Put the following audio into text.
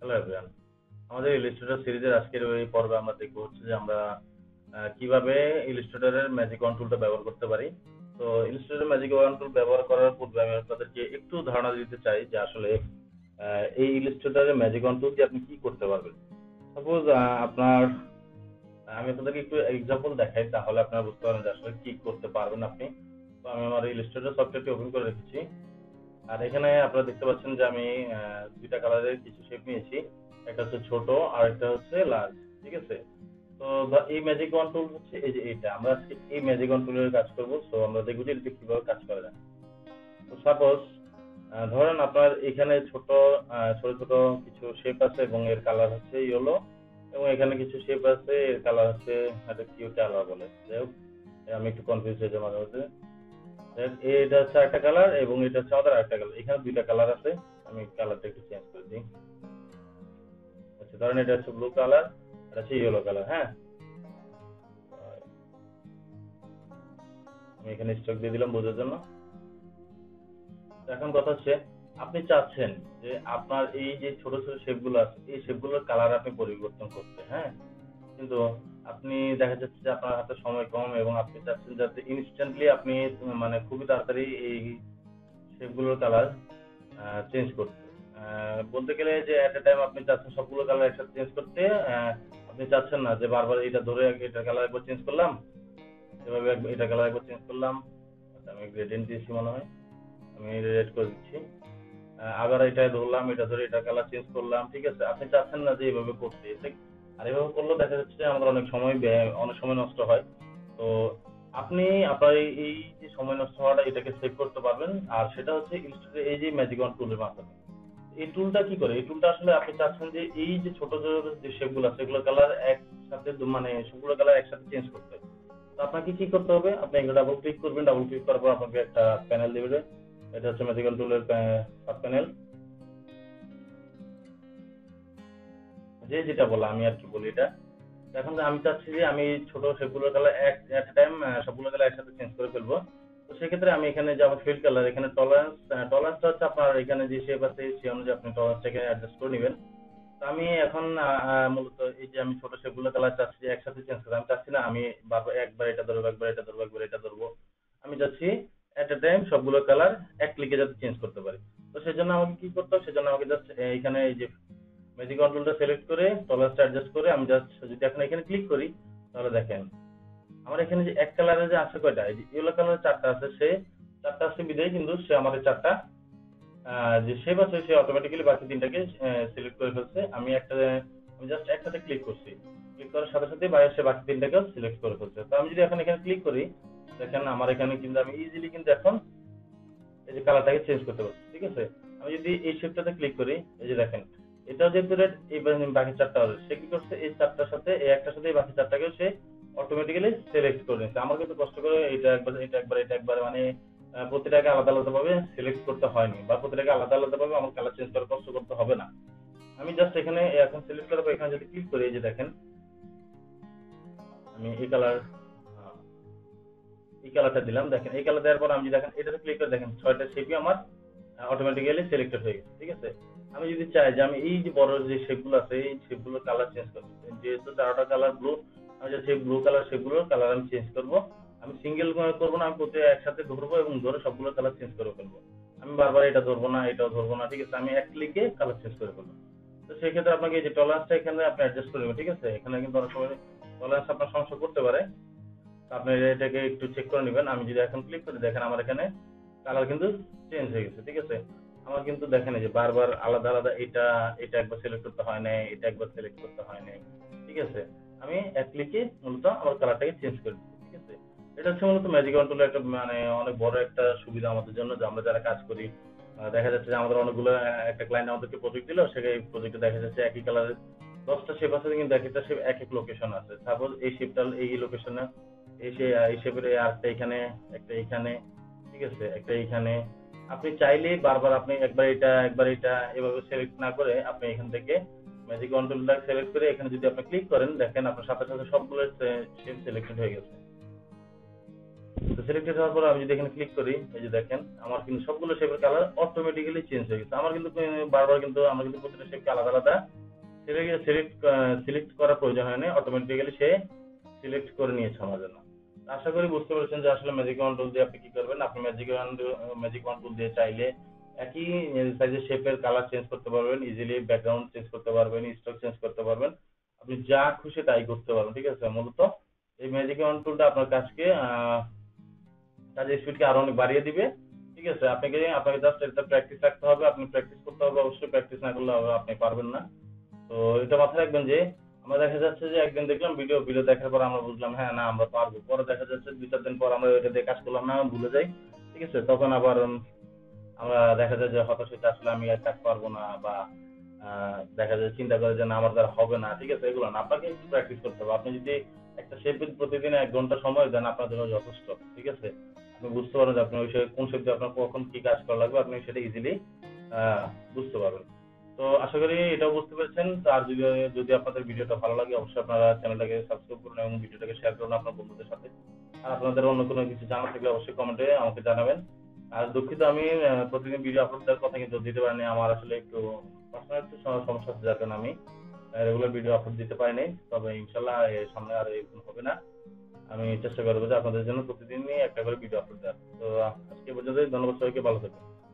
Hello everyone, আমাদের Illustrator সিরিজের আজকের এই পর্বে আমরা দেখব যে আমরা কিভাবে ইলাস্ট্রেটরের ম্যাজিক ওয়ান্ড টুলটা ব্যবহার করতে পারি। তো ইলাস্ট্রেটর ম্যাজিক ওয়ান্ড টুল ব্যবহার করার পূর্বে আমি আপনাদেরকে একটু ধারণা দিতে চাই যে আসলে এই ইলাস্ট্রেটরের ম্যাজিক ওয়ান্ড টুল দিয়ে আপনি কি করতে পারবেন। সাপোজ আমি আপনাদেরকে একটু এক্সাম্পল দেখাই, তাহলে আপনারা বুঝতে পারবেন যে আসলে কি করতে পারবেন আপনি। তো আমি আমার ইলাস্ট্রেটর সফটওয়্যারটি ওপেন করে রেখেছি, আর এখানে আপনারা দেখতে পাচ্ছেন যে আমি দুইটা কালারের কিছু শেপ নিয়েছি, একটা হচ্ছে ছোট আর একটা হচ্ছে লার্জ, ঠিক আছে। তো এই ম্যাজিক ওয়ান্ড টুল হচ্ছে এই যে এটা, আমরা আজকে এই ম্যাজিক ওয়ান্ড টুলের কাজ করবো। তো আমরা দেখবো যে এটা কিভাবে কাজ করা যায়। তো সাপোজ ধরেন আপনার এখানে ছোট ছোট ছোট কিছু শেপ আছে এবং এর কালার হচ্ছে ইয়েলো, এবং এখানে কিছু শেপ আছে এর কালার হচ্ছে একটা কিউট কালার বলে, যাই হোক আমি একটু কনফিউজ হয়ে যাই মাঝে মাঝে। এটা হচ্ছে একটা কালার এবং এটা হচ্ছে আমাদের আরেকটা কালার, এখানে দুইটা কালার আছে। আমি কালারটা একটু চেঞ্জ করে দিই। আচ্ছা ধরেন এটা হচ্ছে ব্লু কালার, এটা হচ্ছে ইয়েলো কালার। হ্যাঁ, আমি এখানে স্টক দিয়ে দিলাম বোঝার জন্য। এখন কথা হচ্ছে আপনি চাচ্ছেন যে আপনার এই যে ছোট ছোট শেপগুলো আছে এই শেপগুলোর কালার আপনি পরিবর্তন করতে, হ্যাঁ, কিন্তু আপনি দেখা যাচ্ছে যে আপনার হাতে সময় কম এবং আপনি চাচ্ছেন যাতে ইনস্ট্যান্টলি আপনি মানে খুবই তাড়াতাড়ি এই শেপগুলোর কালার চেঞ্জ করতে, বলতে গেলে যে এট এ টাইম আপনি চাচ্ছেন সবগুলো কালার একসাথে চেঞ্জ করতে। আপনি চাচ্ছেন না যে বারবার এটা ধরে এটা কালার একবার চেঞ্জ করলাম, এভাবে এটা কালার একবার চেঞ্জ করলাম। আমি গ্রেডিয়েন্ট দিয়েছি মনে হয়, আমি রেড করে দিচ্ছি। আবার এটা ধরলাম, এটা ধরে এটা কালার চেঞ্জ করলাম, ঠিক আছে। আপনি চাচ্ছেন না যে এভাবে করতে, আর এভাবে করলেও দেখা যাচ্ছে আমাদের অনেক সময় নষ্ট হয়। তো আপনি আপনার এই যে সময় নষ্ট হওয়াটা এটাকে সেভ করতে পারবেন, আর সেটা হচ্ছে এই যে ম্যাজিক ওয়ান্ড টুলের মাধ্যমে। এই টুলটা কি করে? এই টুলটা আসলে আপনি চাচ্ছেন যে এই যে ছোট ছোট যে শেপগুলো আছে সেগুলো কালার একসাথে মানে সবগুলো কালার একসাথে চেঞ্জ করতে হবে। তো আপনাকে কি করতে হবে? আপনি এগুলো ডাবল ক্লিক করবেন, ডাবল ক্লিক করার পর আপনাকে একটা প্যানেল দেবে, এটা হচ্ছে ম্যাজিক ওয়ান্ড টুলের সাব প্যানেল। যে যেটা বলা আমি আর কি বলি এটা। এখন আমি চাচ্ছি যে আমি ছোট সবগুলোর কালার টাইম সবগুলো কালার একসাথে চেঞ্জ করে ফেলবো। তো সেক্ষেত্রে আমি এখানে যে আমার ফিল্ড কালার, এখানে টলারেন্সটা হচ্ছে আপনার এখানে যে শেপ আছে সেই অনুযায়ী আপনি টলারেন্সটাকে অ্যাডজাস্ট করে নেবেন। তো আমি এখন মূলত এই যে আমি ছোট সবগুলো কালার চাচ্ছি একসাথে চেঞ্জ করতে, আমি চাচ্ছি না আমি একবার এটা ধরবো, একবার এটা ধরবো, একবার এটা ধরবো। আমি চাচ্ছি এট এ টাইম সবগুলো কালার এক ক্লিকে যাতে চেঞ্জ করতে পারি। তো সেজন্য আমাকে কি করতে হবে? সেজন্য আমাকে জাস্ট এখানে এই যে ম্যাজিক ওয়ান্ড টুলটা সিলেক্ট করে টলারেন্সটা অ্যাডজাস্ট করে আমি জাস্ট যদি এখন এখানে ক্লিক করি, তাহলে দেখেন আমার এখানে যে এক কালারে যে আছে কয়টা, এই যে ইয়েলো কালারের চারটা আছে, সে চারটা আছে বিধায় কিন্তু সে আমাদের চারটা যে শেপ আছে সে অটোমেটিক্যালি বাকি তিনটাকে সিলেক্ট করে ফেলছে। আমি জাস্ট একটাতে ক্লিক করছি, ক্লিক করার সাথে সাথে বাইরে সে বাকি তিনটাকে সিলেক্ট করে ফেলছে। তো আমি যদি এখন এখানে ক্লিক করি, দেখেন আমার এখানে কিন্তু আমি ইজিলি কিন্তু এখন এই যে কালারটাকে চেঞ্জ করতে পারছি, ঠিক আছে। আমি যদি এই শেপটাতে ক্লিক করি, এই যে দেখেন এটা যেহেতু রেড, এই বাকি চারটা সে কি করছে এই চারটার সাথে এই একটার সাথে বাকি চারটাকেও সে অটোমেটিক্যালি সিলেক্ট করে নিচ্ছে। আমার কিন্তু কষ্ট করে এটা একবার এটা একবার এটা একবার মানে প্রতিটাকে আলাদা আলাদা ভাবে সিলেক্ট করতে হয়নি, বা প্রতিটাকে আলাদা আলাদা ভাবে আমার কালার চেঞ্জ করার কষ্ট করতে হবে না। আমি জাস্ট এখানে এখন সিলেক্ট করার পর এখানে যদি ক্লিক করি, এই যে দেখেন আমি এই কালারটা দিলাম। দেখেন এই কালার দেওয়ার পর আমি দেখেন এটাতে ক্লিক করে দেখেন ছয়টা শেপই আমার অটোমেটিক্যালি সিলেক্টেড হয়ে গেছে, ঠিক আছে। আমি যদি চাই যে আমি এই যে বড় যে শেপগুলো আছে এই শেপগুলোর কালার চেঞ্জ করবো, যেহেতু চারটা কালার ব্লু, আমি যে ব্লু কালার শেপগুলোর কালার আমি চেঞ্জ করবো। আমি সিঙ্গেল করবো না, আমি প্রতি একসাথে ধরবো এবং ধরে সবগুলো কালার চেঞ্জ করে ফেলবো। আমি বারবার এটা ধরবো না, এটাও ধরবো না, ঠিক আছে। আমি এক ক্লিকে কালার চেঞ্জ করে ফেলবো। তো সেক্ষেত্রে আপনাকে এই যে টলারেন্সটা এখানে আপনি অ্যাডজাস্ট করবেন, ঠিক আছে। এখানে কিন্তু অনেক সময় টলারেন্স আপনার সমস্যা করতে পারে, আপনি এটাকে একটু চেক করে নেবেন। আমি যদি এখন ক্লিক করি, দেখেন আমার এখানে কালার কিন্তু চেঞ্জ হয়ে গেছে, ঠিক আছে। আমার কিন্তু দেখেন এই যে বারবার আলাদা আলাদা এটা একবার সিলেক্ট করতে হয় না, এটা একবার সিলেক্ট করতে হয় না, ঠিক আছে। আমি এক ক্লিকে মূলত আমার কালারটাকে চেঞ্জ করে দিচ্ছি, ঠিক আছে। এটা হচ্ছে মূলত ম্যাজিক ওয়ান্ড টুলের একটা মানে অনেক বড় একটা সুবিধা আমাদের জন্য, যে আমরা যারা কাজ করি দেখা যাচ্ছে যে আমাদের অনেকগুলো একটা ক্লায়েন্ট আমাদেরকে প্রজেক্ট দিল, সেখানে প্রজেক্টে দেখা যাচ্ছে একই কালারের 10টা শেপ আছে, কিন্তু একটা শেপ এক এক লোকেশন আছে। সাপোজ এই শেপটা এই লোকেশনে, এই শেপের আরেকটা এখানে, একটা এখানে, ঠিক আছে, একটা এখানে। আপনি চাইলে বারবার আপনি একবার এটা এভাবে সিলেক্ট না করে আপনি এখান থেকে ম্যাজিক ওয়ান্ড টুলটা সিলেক্ট করে এখানে যদি আপনি ক্লিক করেন, দেখেন আপনার সাথে সাথে সবগুলো শেপ সিলেক্টেড হয়ে গেছে। তো সিলেক্টেড হওয়ার পরে আমি যদি এখানে ক্লিক করি, এই যে দেখেন আমার কিন্তু সবগুলো শেপের কালার অটোমেটিক্যালি চেঞ্জ হয়ে গেছে। আমার কিন্তু বারবার কিন্তু আমরা কিন্তু প্রতিটা শেপকে আলাদা আলাদা সিলেক্ট করার প্রয়োজন হয় না, অটোমেটিক্যালি সে সিলেক্ট করে নিয়েছে আমার জন্য। আশা করি বুঝতে পেরেছেন যে আসলে ম্যাজিক ওয়ান টুল দিয়ে আপনি কি করবেন। আপনি ম্যাজিক ওয়ান টুল দিয়ে চাইলে একই সাইজের শেপের কালার চেঞ্জ করতে পারবেন ইজিলি, ব্যাকগ্রাউন্ড চেঞ্জ করতে পারবেন, স্টক চেঞ্জ করতে পারবেন, আপনি যা খুশি তাই করতে পারবেন। ঠিক আছে, মূলত এই ম্যাজিক ওয়ান টুলটা আপনার কাজের স্পিডকে আরো অনেক বাড়িয়ে দিবে। ঠিক আছে, আপনাকে জাস্ট এটা প্র্যাকটিস রাখতে হবে, আপনি প্র্যাকটিস করতে হবে। অবশ্যই প্র্যাকটিস না করলে আপনি পারবেন না। তো এটা মাথায় রাখবেন যে আমরা দেখা যাচ্ছে যে একদিন দেখলাম ভিডিও দেখার পর আমরা বুঝলাম হ্যাঁ না আমরা পারবো, পরে দেখা যাচ্ছে 2-4 দিন পর আমরা ওইটা দিয়ে কাজ করলাম না, ভুলে যাই। ঠিক আছে, তখন আবার আমরা দেখা যায় যে হতাশ হয়ে আসলে আমি আর কাজ পারবো না, বা দেখা যায় চিন্তা করে যে না আমার দ্বারা হবে না। ঠিক আছে, এগুলো না, আপনাকে একটু প্র্যাকটিস করতে হবে। আপনি যদি একটা শেপের প্রতিদিন 1 ঘন্টা সময় দেন আপনার জন্য যথেষ্ট। ঠিক আছে, আপনি বুঝতে পারবেন যে আপনার বিষয়ে কোন শেপে আপনার কখন কি কাজ করা লাগবে, আপনি সেটা ইজিলি বুঝতে পারবেন। তো আশা করি এটাও বুঝতে পেরেছেন। আর যদি আপনাদের ভিডিওটা ভালো লাগে অবশ্যই আপনারা চ্যানেলটাকে সাবস্ক্রাইব করুন এবং ভিডিওটাকে শেয়ার করুন আপনার বন্ধুদের সাথে। আর আপনাদের অন্য কোনো কিছু জানা থাকলে অবশ্যই কমেন্টে আমাকে জানাবেন। আর দুঃখিত, আমি প্রতিদিন ভিডিও আপলোড দেওয়ার কথা কিন্তু দিতে পারিনি। আমার আসলে একটু পার্সোনাল একটু সমস্যা আছে, যার কারণে আমি রেগুলার ভিডিও আপলোড দিতে পারিনি। তবে ইনশাল্লাহ সামনে আর এরকম হবে না। আমি চেষ্টা করবো যে আপনাদের জন্য প্রতিদিনই একটা করে ভিডিও আপলোড দেওয়ার। তো আজকে পর্যন্ত ধন্যবাদ সবাইকে, ভালো থাকবেন।